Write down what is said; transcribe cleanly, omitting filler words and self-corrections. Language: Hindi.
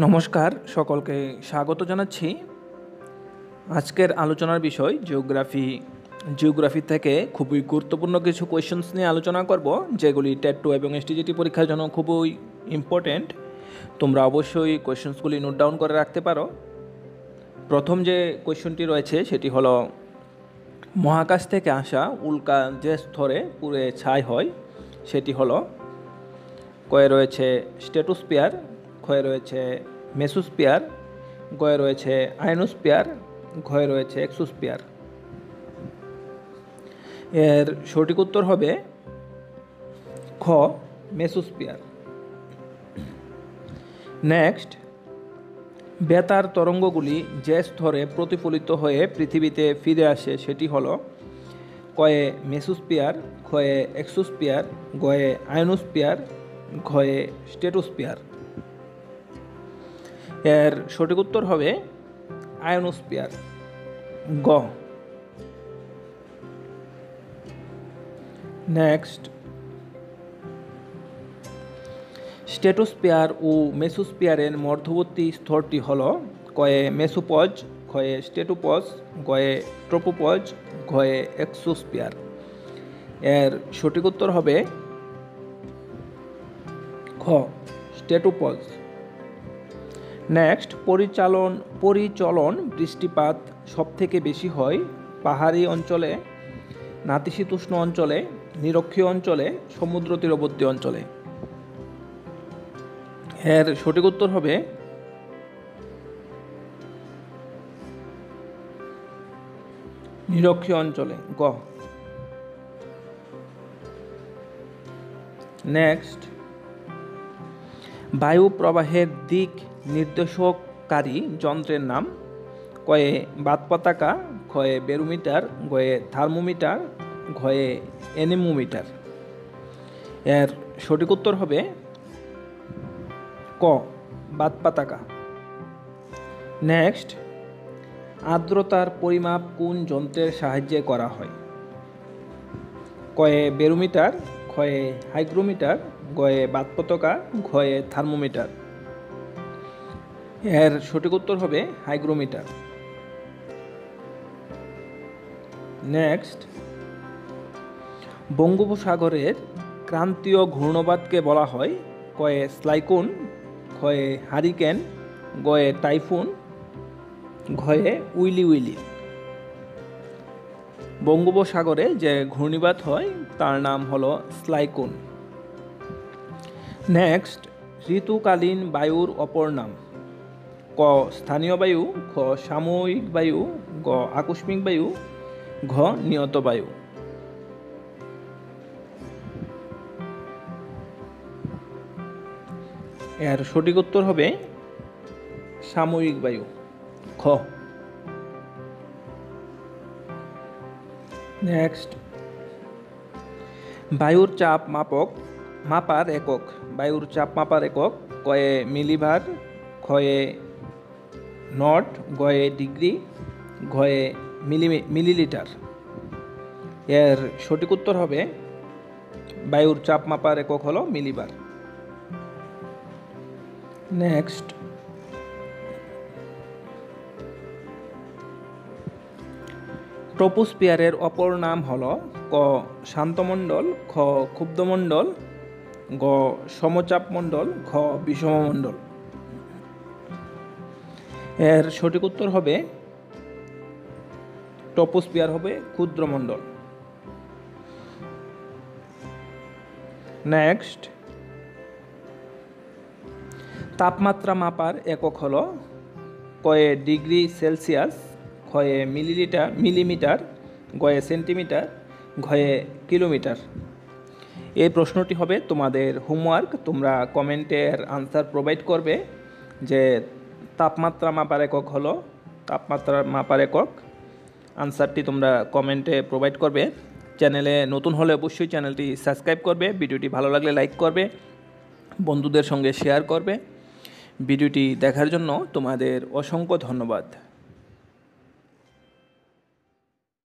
नमस्कार सकलके स्वागत जानाচ্ছি। आजकेर आलोचनार विषय जिओग्राफी। जिओग्राफी थेके खूबई गुरुत्वपूर्ण किछु क्वेश्चन्स निये आलोचना करब, जेगुली टेट 2 एबं एसटीजीटी परीक्षार जोन्नो खूबई इम्पोर्टेंट। तोमरा अवश्यई क्वेश्चन्सगुली नोट डाउन करे राखते पारो। प्रथम जे क्वेश्चनटी रयेछे सेटी हलो, महाकाश थेके आसा उल्का जे स्तरे पुड़े छाई हय सेटी हलो। कये रयेछे स्ट्रेटोस्फियार, घये रयेछे मेसोस्फियार, घये रयेछे आयनोस्फियार, घये रयेछे एक्सोस्फियार। एर सठिक उत्तर हबे ख मेसोस्फियार। नेक्स्ट, बेतार तरंगगुली जे स्तरे प्रतिफलित हये पृथिवीते फिरे आसे सेटी हलो कये मेसोस्फियार, घये एक्सोस्फियार, घये आयनोस्फियार, घये स्ट्रेटोस्फियार। एर सठिक उत्तर हबे आयनोस्फियार ग। नेक्स्ट, स्ट्रेटोस्फियार ओ मेसोस्फियारेर मध्यवर्ती स्तरटी हलो कये मेसोपज, घये स्टेटोपज, घये ट्रोपोपज, घये एक्सोस्फियार। एर सठिक उत्तर हबे ख स्टेटोपज। नेक्स्ट, परिचलन बृष्टिपात सबथेके बेशी हय पहाड़ी अंचले, नातिशीतोष्ण अंचले, निरक्षीय अंचले, समुद्र तीरवर्ती अंचले। एर सठिक उत्तर हबे निरक्षीय अंचले ग। नेक्स्ट, वायु प्रवाहेर दिक निर्देशककारी यंत्रेर नाम कये बातपताका, घये बेरोमीटर, घये थर्मोमीटर, घये एनिमोमीटर। एर सठिक उत्तर हबे क बातपताका। नेक्स्ट, आर्द्रतार परिमाप कोन यंत्रेर साहाज्ये करा हय कये बेरोमीटर, घये हाइग्रोमीटर, घये बातपताका, घये थर्मोमीटर। एर सठिक उत्तर हबे हाइग्रोमीटर। नेक्स्ट, बंगोपसागरेर क्रांतियों घूर्णबादके बला हय कये स्लाइकन, घये हारिकेन, घये टाइफुन, घये उइली उइली। बंगोपसागरे जे घूर्णिबाद हय तार नाम हलो स्लाइकन। नेक्स्ट, ऋतुकालीन वायुर अपर नाम क स्थानीय वायु, घ सामयिक वायु, घ आकस्मिक वायु, घ नियत वायु। एर सठिक उत्तर हबे सामयिक वायु ख। नेक्स्ट, वायुर चाप मापार एकक, वायुर चाप मापार एकक कये मिलीबार, घये नट, घये डिग्री, घये मिलीलिटार। एर सठिक उत्तर हबे वायुर चाप मापार एकक हलो मिलीबार। नेक्स्ट, ट्रोपोस्फियारेर अपर नाम हलो क शान्तमंडल, ख क्षुब्धमंडल, घ समचापमंडल, घ विषममंडल। एर सठिक उत्तर हबे ट्रोपोस्फियार हबे क्षुद्रमंडल। नेक्स्ट, तापमात्रा मापार एकक हलो कये डिग्री सेलसियास, घये मिलीमिटार, घये सेंटीमिटार, घये किलोमीटार। ये प्रश्नटी हबे तुम्हादेर होमवर्क। तुम्हरा कमेंटेर आंसर प्रोवाइड करबे जे तापमात्रा मापार एकक हलो, तापमात्रा मापार एकक आंसरटी तुम्हारा कमेंटे प्रोवाइड करबे। चैनेले नतून होले अवश्य चैनलटी सबसक्राइब करबे। भिडियोटी भालो लागले लाइक करबे, बंधुदेर संगे शेयर करबे। भिडियोटी देखार जन्य तुम्हादेर असंख्य धन्यवाद।